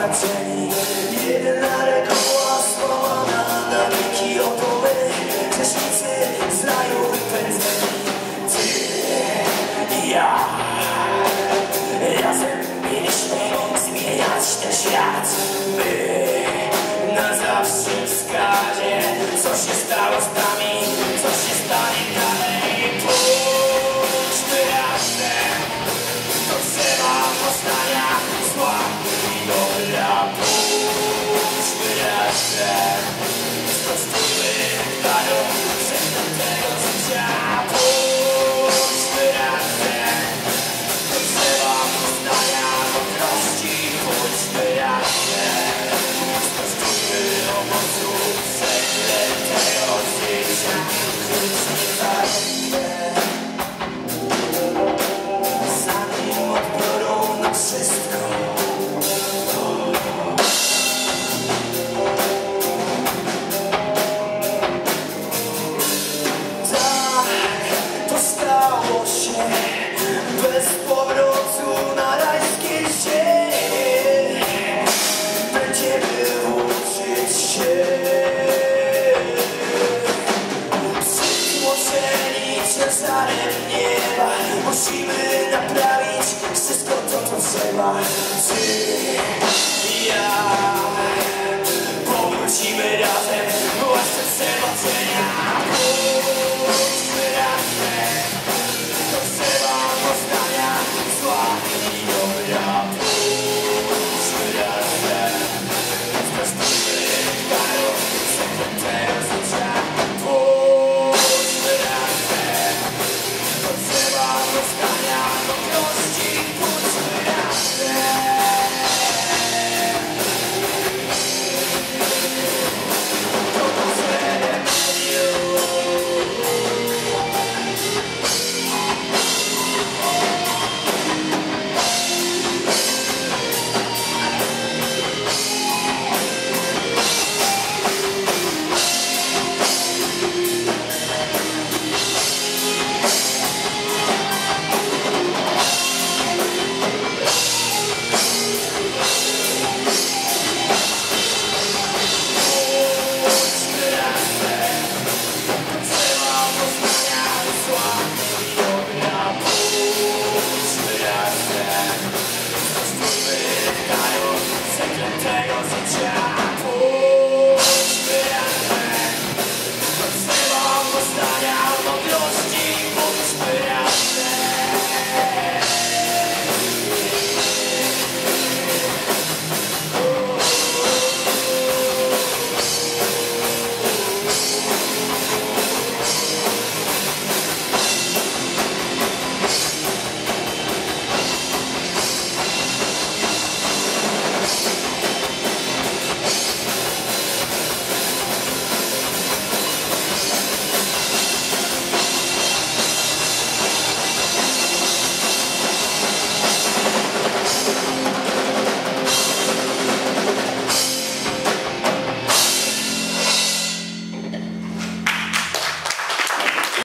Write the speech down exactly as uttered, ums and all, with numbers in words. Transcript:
na celi. Jeden narek obłosła na wieki opoły. Grzesznicy znają pędzli. Ty i ja razem mieliśmy zmieniać ten świat. My na zawsze w skadzie. Co się stało z nami? Co się stanie dalej? Pójdźmy razem. To trzeba poznania zła i dobra. Pójdźmy razem. Sprostujmy karą przeklętego życia. Pójdźmy razem. To trzeba poznania mądrości. Pójdźmy razem. Sprostujmy obozu przeklętego życia. Pójdźmy razem. Bez powrotu na rajskie ziemi będziemy uczyć się. Przytłoczeni ciężarem nieba musimy naprawić wszystko to, co trzeba.